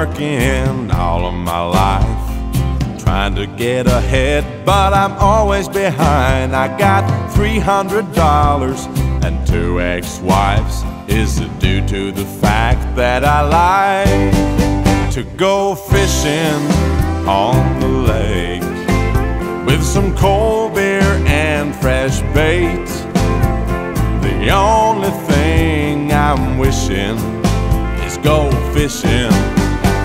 working all of my life, trying to get ahead, but I'm always behind. I got $300 and two ex-wives. Is it due to the fact that I like to go fishing on the lake with some cold beer and fresh bait? The only thing I'm wishing is go fishing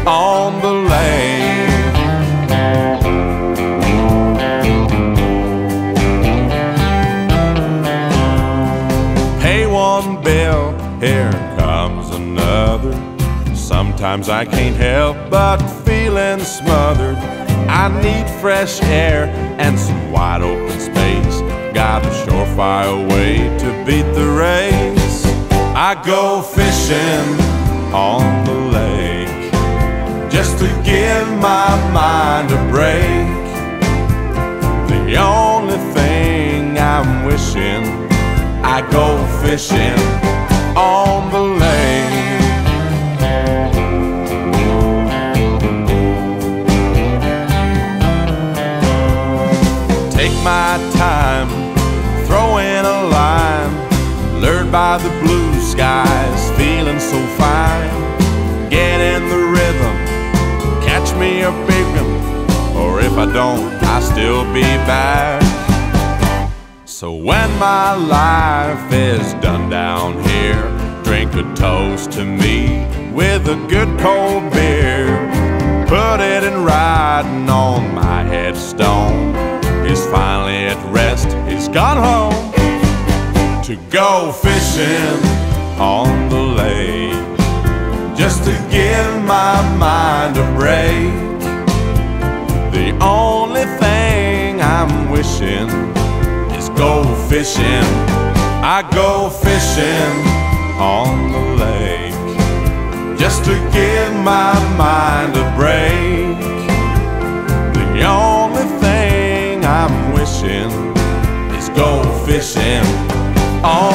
on the lake. Pay one bill, here comes another. Sometimes I can't help but feeling smothered. I need fresh air and some wide open space. Got a surefire way to beat the race. I go fishing on the lake just to give my mind a break. The only thing I'm wishing, I go fishing on the lake. Take my time, throw in a line, lured by the blue skies, feeling so fine. Get in the rhythm, catch me a big one, or if I don't, I'll still be back. So when my life is done down here, drink a toast to me with a good cold beer. Put it in writing on my headstone. He's finally at rest, he's gone home to go fishing on the lake just to give my mind a break. The only thing I'm wishing is go fishing. I go fishing on the lake just to give my mind a break. The only thing I'm wishing is go fishing on